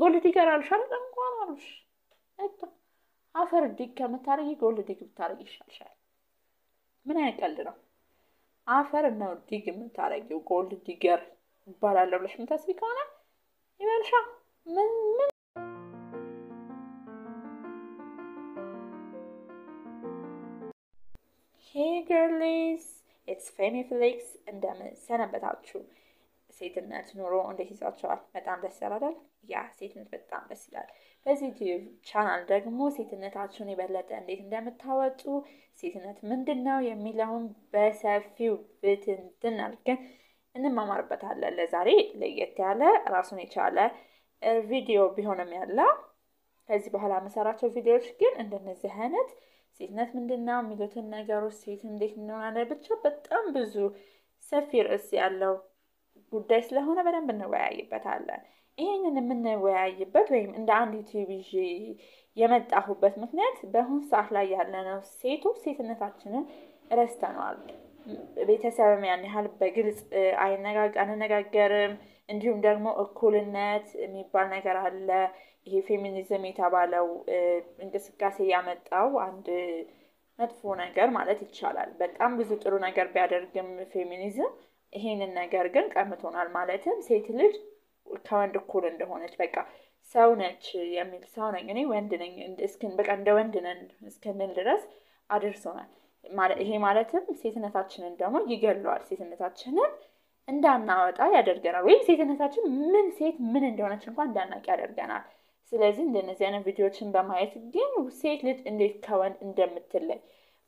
قولتي كرا الشرق مقارنش أنت عفردك كمتارجي قولتي كمتارجي شال من هاي كلنا عفر إنه ردي كمتارجي وقولتي كر برا لو ليش متسبي كنا يبان شا من Hey girlies, it's Femi Felix and I'm Sana Batatu. سيدنا تنورو عندي هيزاتشار مدام دسالة يا سيدنا مدام دسالة بس يوتيوب channel دعمو سيدنا تعطوني بدلة عندي تندم التواجو سيدنا مندنا ويميلهم بس في بتندنا لكن إنما مربط على اللزاري لقيت على راسوني على الفيديو بهنا ميلا هذي بحاله مسارات الفيديو شكل عندنا زهانت سيدنا مندنا وميلتنا جارو سيدنا دكتورنا أنا بتشبط أنبزو سفير السيالو ጉዳይ ስለሆነ በደንብ እንወያይበታለን። ይሄንንም እንወያይበት ወይም እንደ አንድ ዩቲዩብ የመጣሁበት ምክንያት በአሁን ሰዓት ላይ ያለነው ሴትነታችንን ረስተናል። ቤተሰብም ያን ያህል በግልጽ አንነጋገርም። እንዲሁም ደግሞ እኩልነት የሚባል ነገር አለ። ይሄ ፌሚኒዝም የተባለው እንቅስቃሴ ያመጣው አንድ መጥፎ ነገር ማለት ይቻላል። በጣም ብዙ ጥሩ ነገር ቢያደርግም ፌሚኒዝም ይሄንን ነገር ግን ቀምቶናል ማለትም ሴት ልጅ ከወንድ እኩል እንደሆነች በቃ ሰው ነች የሚል ሰው ነኝ እኔ ወንድ ነኝ እስከን በቃ እንደ ወንድ ነን እስከምን ድረስ አድርሶናል ማለት ይሄ ማለትም ሴትነታችንን ደግሞ ይገለዋል ሴትነታችንን እንዳናወጣ ያደርገናል ወይም ሴትነታችን ምን ሴት ምን እንደሆነች እንኳን እንዳናውቅ ያደርገናል ስለዚህ እንደነዚህ አይነት ቪዲዮዎችን በማየት ግን ሴት ልጅ እንዴት ከወንድ እንደምትለይ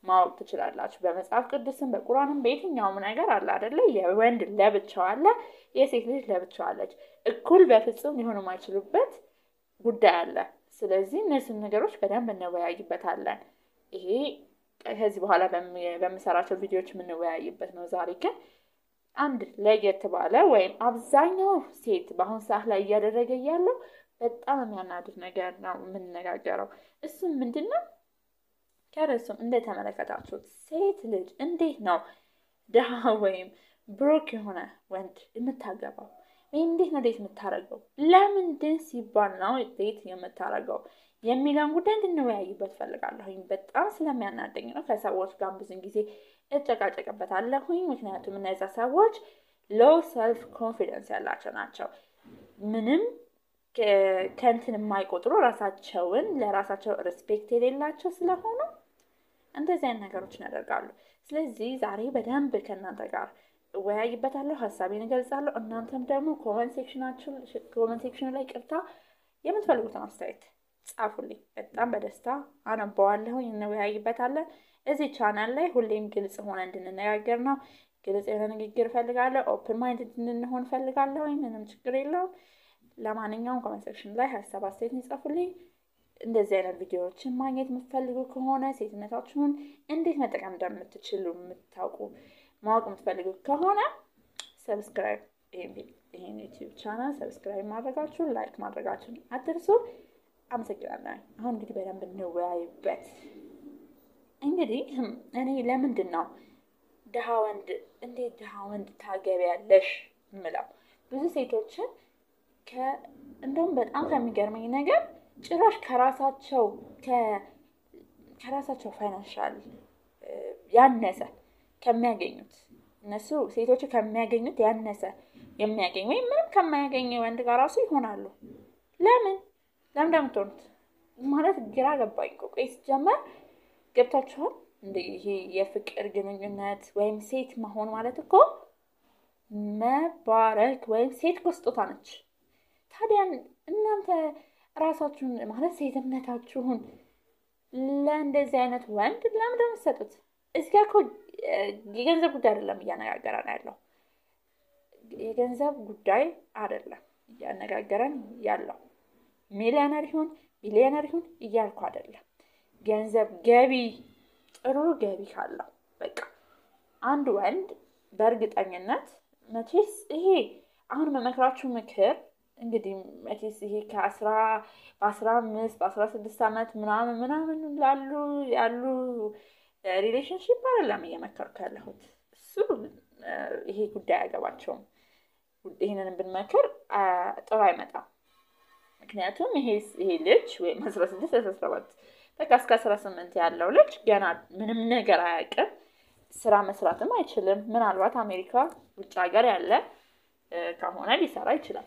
ማወቅ ትችላላችሁ በመጽሐፍ ቅዱስም በቁርአንም በየትኛውም ነገር አለ አይደለ የወንድ ለብቻው አለ የሴት ልጅ ለብቻው አለች እኩል በፍጹም ሊሆኑ ማይችሉበት ጉዳይ አለ ስለዚህ እነዚህ ነገሮች በደንብ እንወያይበታለን ይሄ ከዚህ በኋላ በመሰራቸው ቪዲዮዎች ምን እንወያይበት ነው ዛሬ ግን አንድ ለየት ባለ ወይም አብዛኛው ሴት በአሁን ሰዓት ላይ ያደረገ ያለው በጣም የሚያናድድ ነገር ነው ምን እንነጋገረው እሱ ምንድነው كارثة إن ده تملك تعطوت سيتلج إن ده نو ده هوايم بروكي هنا وانت متعجبه وين ده نديت متعجبه لا من دنسي برنا وديت يوم متعجبه يوم يلعن قدام النوعي بتفلق على هين بتأمس لما أنا دينه كسوات قام بزنجزي اتجاك بتعلق هين مكناتو من هذا سوات low self confidence على عشاناتشوا منهم كأنتن ما يقدروا راساتشون لراساتشوا respect للاتشوا سلهونو እንደዚህ አይነት ነገሮችን ያደርጋሉ ስለዚህ ዛሬ በደንብ ከናንተ ጋር ወያይበታለሁ ሐሳቤን እገልጻለሁ እናንተም ደግሞ ኮሜንት ሴክሽን ላይ ቀርታ የምትፈልጉትን አስተያየት ጻፉልኝ በጣም በደስታ አነባዋለሁ እንወያይበታለን እዚህ ቻናል ላይ ሁሌም ግልጽ ሆነ እንድንነጋገር ነው ግልጽ የሆነ ንግግር ፈልጋለሁ ኦፕን ማይንድ እንድንሆን ፈልጋለሁ ምንም ችግር የለውም ለማንኛውም ኮሜንት ሴክሽን ላይ ሐሳብ አስተያየት ጻፉልኝ እንደዚህ አይነት ቪዲዮዎችን ማግኘት የምትፈልጉ ከሆነ ሴትነታችሁን እንዴት መጠቀም እንደምትችሉ የምታውቁ ማወቅ የምትፈልጉ ከሆነ ሰብስክራይብ ይሄን ዩቲዩብ ቻናል ሰብስክራይብ ማድረጋችሁን ላይክ ማድረጋችሁን አትርሱ አመሰግናለሁ አሁን እንግዲህ በደንብ እንወያይበት እንግዲህ እኔ ለምንድን ነው እንዴት ደሃ ወንድ ታገቢያለሽ እምለው ብዙ ሴቶችን እንደውም በጣም ከሚገርመኝ ነገር ጭራሽ ከራሳቸው ፋይናንሻል ያነሰ ከሚያገኙት እነሱ ሴቶች ከሚያገኙት ያነሰ የሚያገኙ ወይ ምንም ከማያገኙ ወንድ ጋር ራሱ ይሆናሉ ለምን ደምቶት ማለት ግራ ገባኝ ቆይስ ጀመር ገብታችሁ እንዴ ይሄ የፍቅር ግንኙነት ወይም ሴት መሆን ማለት እኮ መባረክ ወይም ሴት ስጦታ ነች ታዲያ እናንተ ራሳችሁን ማለት ሴትነታችሁን ለእንደዚህ አይነት ወንድ ለምን ደምሰጡት እስኪ እኮ የገንዘብ ጉዳይ አይደለም ያነጋገራን ያለው የገንዘብ ጉዳይ አይደለም ያነጋገራን ያለው ሚሊዮነር ይሁን እያልኩ አይደለም ገንዘብ ገቢ ጥሩ ገቢ ካለው በቃ አንድ ወንድ በእርግጠኝነት መቼስ ይሄ አሁን መመክራችሁ ምክር እንግዲህ አትሊስት ይሄ ከ10 በ15 በ16 አመት ምናምን ያሉ ሪሌሽንሺፕ አይደለም የመከርከለሁት እሱ ይሄ ጉዳይ አገባቸው ይሄንን ብንመክር ጥሩ አይመጣም ምክንያቱም ይሄ ልጅ ወይ መስራስ 17 በቃ እስከ 18 ያለው ልጅ ገና ምንም ነገር አያውቅም ስራ መስራትም አይችልም ምናልባት አሜሪካ ውጭ ሀገር ያለ ከሆነ ሊሰራ ይችላል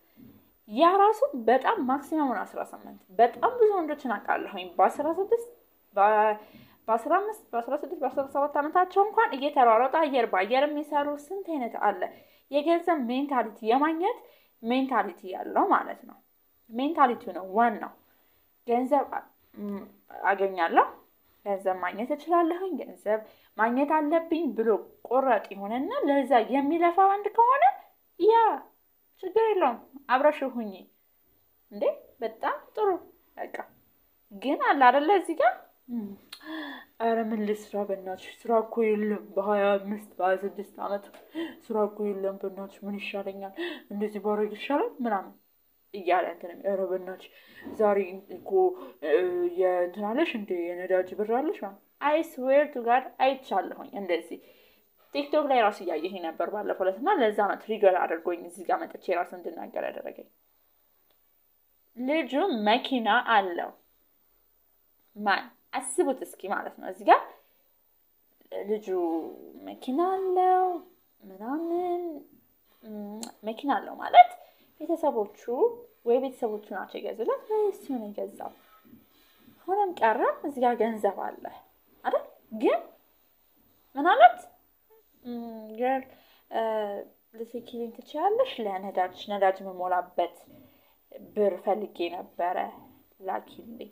ያ ራሱ በጣም ማክሲማሙን 18 በጣም ብዙ ወንዶችን አቃለሁኝ በ16 በ15 በ16 በ17 ዓመታቸው እንኳን እየተራራጣ አየር የሚሰሩ ስንት አይነት አለ የገንዘብ ሜንታሊቲ የማግኘት ሜንታሊቲ ያለው ማለት ነው ሜንታሊቲ ነው ዋናው ገንዘብ አገኛለሁ ገንዘብ ማግኘት እችላለሁ ገንዘብ ማግኘት አለብኝ ብሎ ቆራጥ ይሆነና ለዛ የሚለፋ ወንድ ከሆነ ያ ችግር የለውም አብራሽሁኝ እንዴ በጣም ጥሩ በቃ ግን አለ አይደል እዚህ ጋር አረ ምን ልስራ በእናትሽ ስራ እኮ የለም በ25 በ26 ዓመት ስራ እኮ የለም በእናትሽ ምን ይሻለኛል እንደዚህ ባረግ ይሻላል ምናምን እያለ እንተንም ረበናች ዛሬ እኮ የእንተናለሽ እንደ የነዳጅ ብራለሽ አይ ስዌር ቱ ጋድ አይቻለሁኝ እንደዚህ ቲክቶክ ላይ ራስ ይያየኝ ነበር ባለፈው ለትና ለዛ ነው ትሪገር አድርጎኝ እዚህ ጋር መጥቼ ራስ እንድናገር ያደረገኝ ልጁ መኪና አለው ማን አስቡት እስኪ ማለት ነው እዚህ ጋር ልጁ መኪና አለው ምናምን መኪና አለው ማለት የተሰቦቹ ወይ ቤተሰቦቹ ናቸው ገዝለት እሱ ነው ገዛው ሆነም ቀረ እዚህ ጋር ገንዘብ አለ አይደል ግን ምናልባት girl ለስኪሊንግ ትቻለሽ ለነዳጅ መሞላበት ብር ፈልጌ ነበረ ላኪልኝ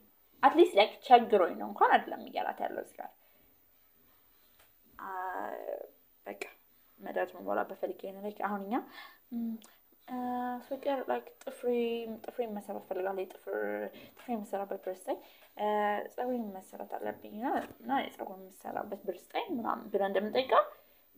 at least like ቸግሮኝ ነው እንኳን አይደለም ይያላት ያለው እዚህ ጋር በቃ ነዳጅ መሞላበት ፈልጌ ነው አሁንኛ فكر like طفري مسافه فلغالي طفري مسافه برستاي صوي مسافه طلبينا ناي صوي مسافه برستاي منام بلا اندمطيقه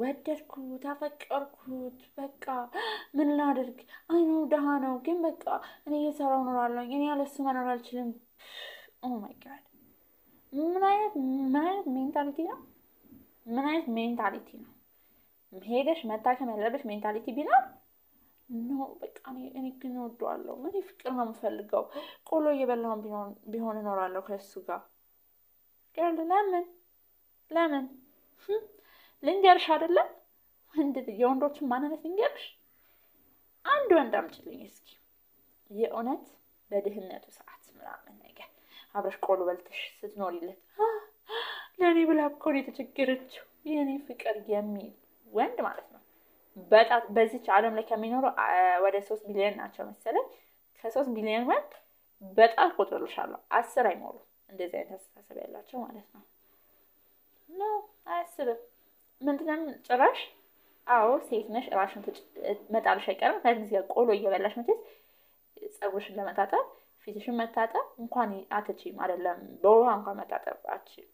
ወደድኩት አፈቀርኩት በቃ ምን ላድርግ አይ ነው ደሃ ነው ግን በቃ እኔ እየሰራው ኖራለሁ እኔ ያለሱ መኖር አልችልም ኦ ማይ ጋድ ምን አይነት ሜንታሊቲ ነው ሄደሽ መታከም ያለብሽ ሜንታሊቲ ቢኖር ነው በቃ እኔ ግን ወደዋለሁ ምን ፍቅር ነው የምፈልገው ቆሎ እየበላሁን ቢሆን ኖራለሁ ከሱ ጋር قال لمن لنجرش አይደለም እንዴ የወንዶች ማንነት እንገርሽ አንድ ወንድ አምጪልኝ እስኪ የኦነት በደህነቱ ሰዓት ምናምን ነገር አብረሽ ቆሎ በልተሽ ስትኖሪለት ለኔ ብላ እኮ ነው የተቸገረችው የኔ ፍቅር የሚል ወንድ ማለት ነው በጣም በዚህ ዓለም ላይ ከሚኖሩ ወደ 3 ሚሊዮን ናቸው መሰለኝ ከ3 ሚሊዮን ወንድ በጣም ቆጥረልሻለሁ 10 አይሞሉ እንደዚህ ተሳሰብ ያላችሁ ማለት ነው ነው አስር ምንድነው ጭራሽ አዎ ሴት ነሽ ራስሽን መጣልሽ አይቀርም ከዚህ ጋር ቆሎ እየበላሽ መጥተሽ ጸጉርሽን ለመታጠብ ፊትሽን መታጠብ እንኳን አትችይም አይደለም በውሃ እንኳን መታጠብ አትችይም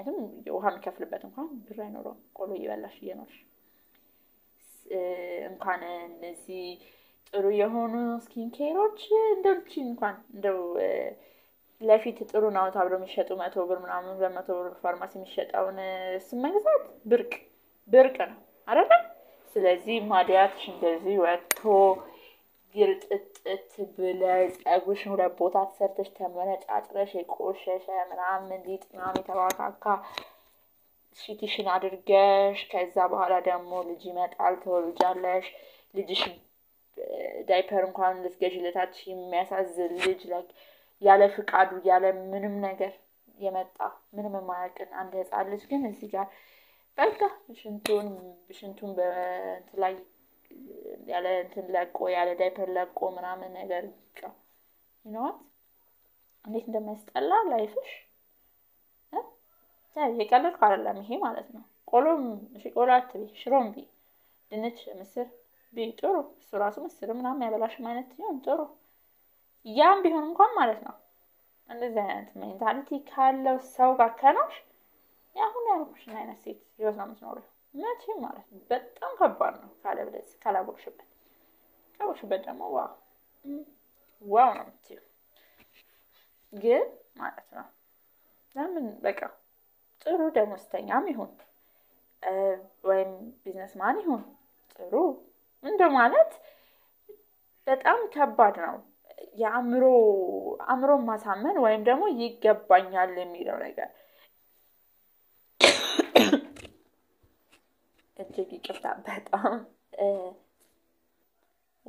አይደለም ውሃ የሚከፍልበት እንኳን ብር አይኖርም ቆሎ እየበላሽ እየኖርሽ እንኳን እንደዚህ ጥሩ የሆኑ ስኪን ኬሮች እንደዚህ እንኳን እንደው ለፊት ጥሩ ነው ታብሎ የሚሸጡ 100 ብር ምናምን 200 ብር ፋርማሲ የሚሸጣውን ስመግዛት ብርቅ ነው አይደል سلازي مارياتش اندازي واتو قلت اتبلاز اقوش هولا بوطات سرتش تمنت عطرش يقوشش من عام من ديت امامي تبعك عكا شيتيشن عدرقاش كذا بهالا دمو لجيمات عالتو لجالش لجيش دايبر مقارن لسجاج لتاتشي ميسعزل لجلك يالا فقعدو يالا منم نقر يمتع منم ما يكن عند هزعل لجكن الزجاج بلكه بشنتون بنتلاي على انتلاقو على دايبر لاقو منامن ነገር ብቻ ይኖት እንዴት እንደሚያስጠላ ላይፍሽ እ ታዲያ የቀለድኩ አይደለም ይሄ ማለት ነው ቆሎም እሺ ቆላት ቢ ሽሮም ቢ ድንች ምስር ቢ ጥሩ እሱ ራሱ ምስር ምናምን ያበላሽ ማለት ነው ጥሩ ያም ቢሆን እንኳን ማለት ነው እንደዚህ አይነት ሜንታሊቲ ካለው ሰው ጋር ከነሽ ያሁን ያልኩሽ አይነት ሴት ይወዛ መስኖር ماشي ማለት በጣም ከባድ ነው ካለ ብለሽ ካላቦክሽበት ካቦክሽበት ደግሞ ዋው ነው ግን ማለት ነው ለምን በቃ ጥሩ ደሞዝተኛም ይሁን ወይም ቢዝነስማን ይሁን ጥሩ እንደ ማለት በጣም ከባድ ነው ያምሮ ማሳመን ወይም ደግሞ ይገባኛል የሚለው ነገር تجي كفتا بهتام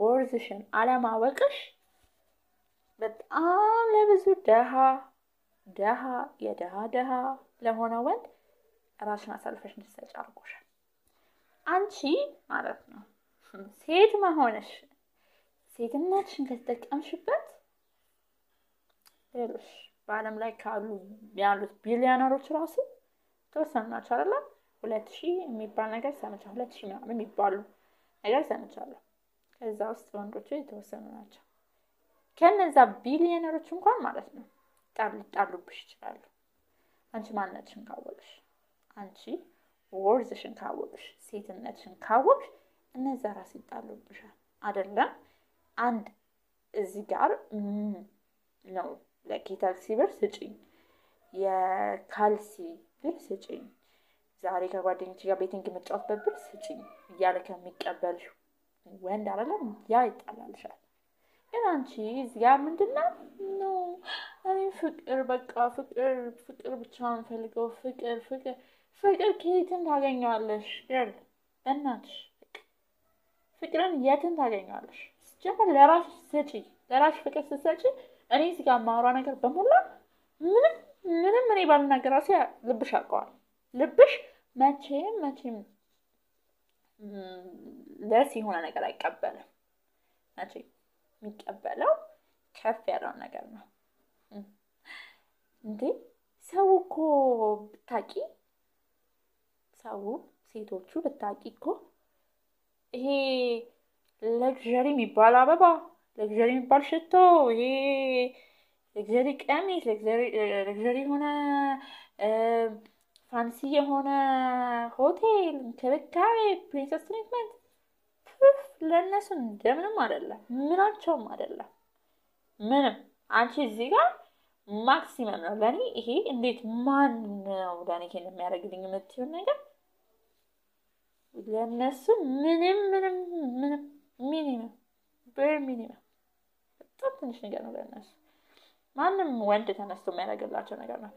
ورزشن على ما وقش بتقام لبزو دها يا دها لهونا ود راسنا سالفش نسج ارقوش انشي عرفنا سيد ما هونش سيد الناتش نتك امشبت ليش بعلم لايك قالوا بيعملوا بليونيرات راسو توصلنا ان شاء الله ولات شيء የሚባል ነገር ሰምቻለሁ ولات شيء ምናምን የሚባሉ ነገር ሰምቻለሁ ከዛ ውስጥ ወንዶች የተወሰኑ ናቸው ከነዛ ቢሊዮነሮች እንኳን ማለት ነው ጣሉብሽ ይችላል አንቺ ማንነትሽን ካወቅሽ አንቺ ወርዝሽን ካወቅሽ ሴትነትሽን ካወቅሽ እነዛ ራስ ይጣሉብሻል አይደለም አንድ እዚህ ጋር ነው ለኪታክሲ ብር ስጪኝ የካልሲ ብር ስጪኝ ዛሬ ከጓደኞች ጋር ቤቲንግ መጫወት በብስጪ ይያለ ከመቀበልሽ ወንድ አይደለም ያ ይጣላልሻል ግን አንቺ እዚያ ምንድነው ኖ እኔ ፍቅር በቃ ፍቅር ብቻ አንፈልገው ፍቅር ከየትን ታገኛለሽ ያለ እናትሽ ፍቅርን የትን ታገኛለሽ ጀመረ ለራስሽ ስጪ ለራስሽ ፍቅር ስጪ እኔ እዚህ ጋር ማውራ ነገር በመላ ምንም እኔ ባልናገር አሰ ልብሽ አቋል ልብሽ መቼም ለሲ ሆነ ነገር አይቀበልም አጂ የሚቀበለው ከፍ ያለው ነገር ነው እንዴ ሰው እኮ ብታቂ ሰው ሴቶቹ ብታቂ እኮ ይሄ ለግዠሪ የሚባል አበባ ለግዠሪ የሚባል ሽቶ ይሄ ለግዠሪ ቀሚስ ለግዠሪ ሆነ فانسي هنا هوتيل كبكاي برنسس تريتمنت للناس እንደምንም አይደለም ምናቸውም አይደለም ምንም አንቺ እዚህ ጋር ማክሲመም ነው ለኔ ይሄ እንዴት ማን ነው ለኔ ከለም ያረግልኝ የምትይው ነገር ለነሱ ምንም ሚኒመም በጣም ትንሽ ነገር ነው ለነሱ ማንም ወንድ ተነስቶ የሚያረግላቸው ነገር ነው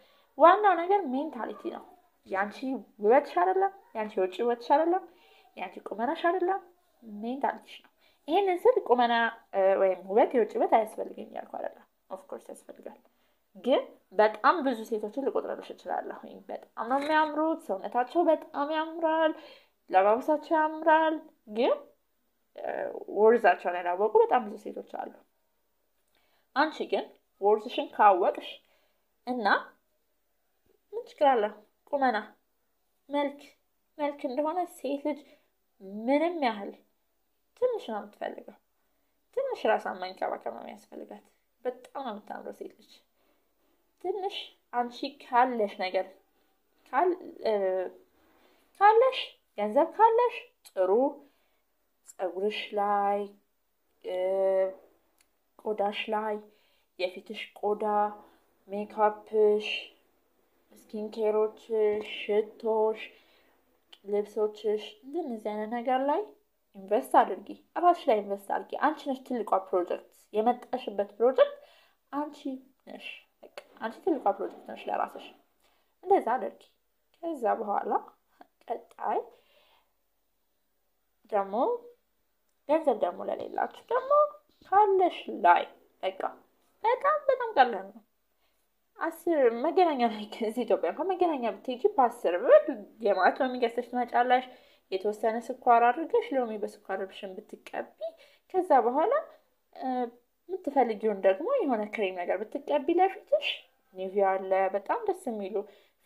ዋናው ነገር ሜንታሊቲ ነው ያንቺ ወጥሽ አይደለም ያንቺ ወጥሽ አይደለም ያንቺ ቆመናሽ አይደለም ሜንታሊቲ ነው ይሄን ስል ቆመና ወይም ወጥ አያስፈልግም ያልኩ አይደለም ኦፍ ኮርስ ያስፈልጋል ግን በጣም ብዙ ሴቶችን ልቆጥራለሽ እችላለሁ በጣም ነው የሚያምሩት ሰውነታቸው በጣም ያምራል ለባብሳቸው ያምራል ግን ወርዛቸው ላይ ነው በጣም ብዙ ሴቶች አሉ አንቺ ግን ወርዝሽን ካወቅሽ እና مشكلة قمنا ملك እንደሆነ ሴት ልጅ ምንም ያህል ትንሽ ነው የምትፈልገው ትንሽ ራስን መንከባከብ ነው የሚያስፈልጋት በጣም ነው የምታምረው ሴት ልጅ ትንሽ አንቺ ካለሽ ነገር ካለሽ ገንዘብ ካለሽ ጥሩ ፀጉርሽ ላይ ቆዳሽ ላይ የፊትሽ ቆዳ ሜካፕሽ ስኪን ኬሮች ሽቶሽ ልብሶችሽ እንደዚህ አይነት ነገር ላይ ኢንቨስት አድርጊ አባሽ ላይ ኢንቨስት አድርጊ አንቺ ነሽ ትልቋ ፕሮጀክት የመጣሽበት ፕሮጀክት አንቺ ነሽ በቃ አንቺ ትልቋ ፕሮጀክት ነሽ ለራስሽ እንደዛ አድርጊ ከዛ በኋላ ቀጣይ ደሞ ገንዘብ ደሞ ለሌላችሁ ደሞ ካለሽ ላይ በቃ በጣም በጣም ቀላል ነው አስር መገናኛ ላይ ከዚህ ኢትዮጵያ ከመገናኛ ብትጂ ፓስር ብት የማት ነው የሚገስተሽ ትመጫለሽ የተወሰነ ስኳር አድርገሽ ሎሚ በስኳር ብሽን ብትቀቢ ከዛ በኋላ ምትፈልጊውን ደግሞ የሆነ ክሬም ነገር ብትቀቢ ለፊትሽ ኒቪያ አለ በጣም ደስ የሚሉ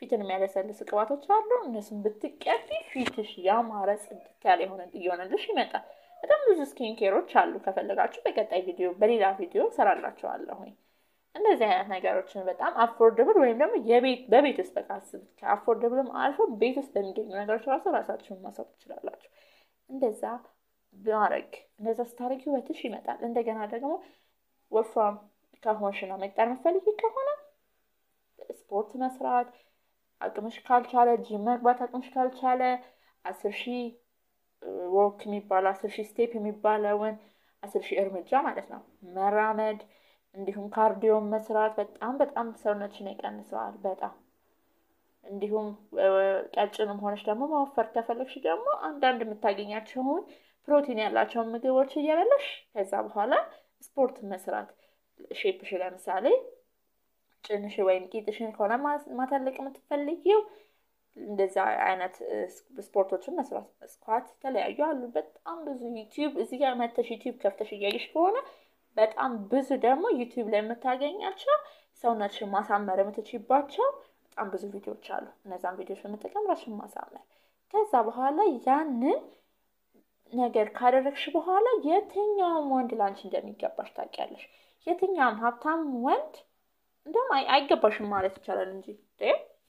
ፊትን የሚያለሰልስ ቅባቶች አሉ እነሱን ብትቀቢ ፊትሽ ያማረ ጽድት ያለ ይሆንልሽ ይመጣል በጣም ብዙ ስኪን ኬሮች አሉ ከፈለጋችሁ በቀጣይ ቪዲዮ በሌላ ቪዲዮ ሰራላችኋለሁ እንደዚህ አይነት ነገሮችን በጣም አፎርደብል ወይም ደግሞ የቤት በቤት ውስጥ ተቃስብ አፎርደብልም አልፎ ቤት ውስጥ በሚገኙ ነገሮች ራሳችሁን ማሰብ ትችላላችሁ እንደዛ ቢያረግ እንደዛ ስታረጊ ወትሽ ይመጣል እንደገና ደግሞ ወፍራም ከሆነሽና መጣር መፈልጊ ከሆነ ስፖርት መስራት አቅምሽ ካልቻለ ጂም መግባት አቅምሽ ካልቻለ 10000 ወክ የሚባል 10000 ስቴፕ የሚባለውን 10000 እርምጃ ማለት ነው መራመድ እንዲሁም ካርዲዮ መስራት በጣም በጣም ሰውነትሽን ይቀንሳል በጣም እንዲሁም ቀጭንም ሆነሽ ደግሞ ማወፈር ተፈልክሽ ደግሞ አንዳንድ የምታገኛቸው ፕሮቲን ያላቸው ምግቦች እየበለሽ ከዛ በኋላ ስፖርት መስራት ሼፕሽ ለምሳሌ ጭንሽ ወይም ቂጥሽን ኮላ ማታለቅ የምትፈልጊው እንደዛ አይነት ስፖርቶችን መስራት ስኳት ተለያዩ አሉ በጣም ብዙ YouTube እዚህ ጋር መተሽ YouTube ከፍተሽ እያይሽ ከሆነ በጣም ብዙ ደግሞ YouTube ላይ መታገኛቸው ሰውነትሽን ማሳመር የምትችይባቸው በጣም ብዙ ቪዲዮዎች አሉ እነዛን ቪዲዮዎች በመጠቀም ራስሽን ማሳመር ከዛ በኋላ ያንን ነገር ካደረግሽ በኋላ የትኛውም ወንድ ላንቺ እንደሚገባሽ ታውቂያለሽ የትኛውም ሀብታም ወንድ እንደማ አይገባሽም ማለት ይችላል እንጂ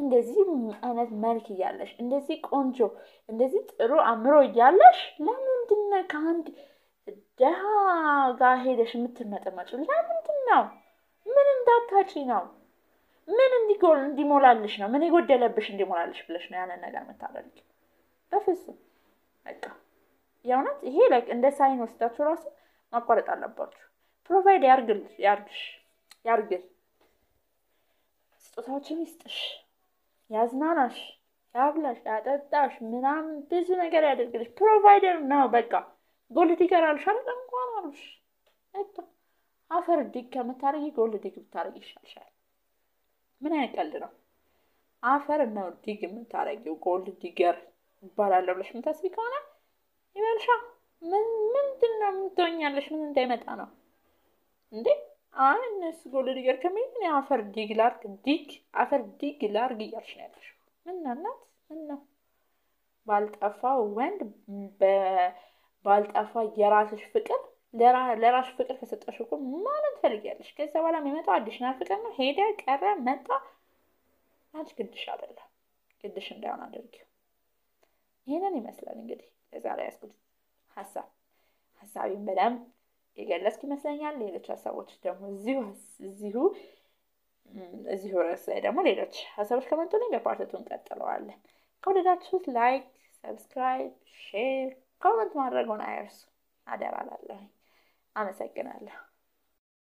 እንደዚህ አይነት መልክ ያለሽ እንደዚህ ቆንጆ እንደዚህ ጥሩ አምሮ ያለሽ ለምንድን ነው ካንድ ደሃ ጋር ሄደሽ የምትመጣመጪ ለምንድን ነው ምን እንዳታጪ ነው ምን እንዲጎል እንዲሞላልሽ ነው ምን ይጎደለብሽ እንዲሞላልሽ ብለሽ ነው ያንን ነገር መታደርጊ በፍጹም በቃ ያውናት ይሄ like እንደ ሳይን ወስዳችሁ ራሱ ማቋረጥ አለባችሁ ፕሮቫይድ ያርግሽ ስጦታዎችን ይስጥሽ ያዝናናሽ ያብላሽ ያጠጣሽ ምናምን ብዙ ነገር ያደርግልሽ ፕሮቫይደር ነው በቃ ጎልድ ዲገር አልሻል እንኳን አልሽ እጣ አፈር ዲግ ከመታረጊ ጎልድ ዲግ ብታረጊ ይሻልሻል ምን ያቀል ነው አፈር ነው ዲግ የምታረጊው ጎልድ ዲገር ይባላል ብለሽ ምታስቢ ከሆነ ይበልሻ ምንድነው ምትሆኛለሽ ምን እንዳይመጣ ነው እንዴ አይ እነሱ ጎልድ ዲገር ከመሄድ ነው አፈር ዲግ ላርግ እያልሽ ነው ያለሽው ምን ነው ባልጠፋ ወንድ ባልጠፋ የራስሽ ፍቅር ለራስሽ ፍቅር ከሰጠሽው ማለት ፈልጊያለሽ ከዛ በኋላ የሚመጣው አዲሽናል ፍቅር ነው ሄደ ቀረ መጣ አንቺ ግድሽ አይደለም ግድሽ እንዳይሆን አድርጊ ይሄንን ይመስላል እንግዲህ ለዛሬ ያስኩት ሐሳቤን በደንብ የገለጽኩ ይመስለኛል ሌሎች ሐሳቦች ደግሞ እዚሁ ርዕስ ላይ ደግሞ ሌሎች ሐሳቦች ከመጡልኝ በፓርቱን ቀጥለዋለን ከወደዳችሁት ላይክ ሰብስክራይብ ሼር ኮሜንት ማድረጉን አይርሱ አደራላለሁ አመሰግናለሁ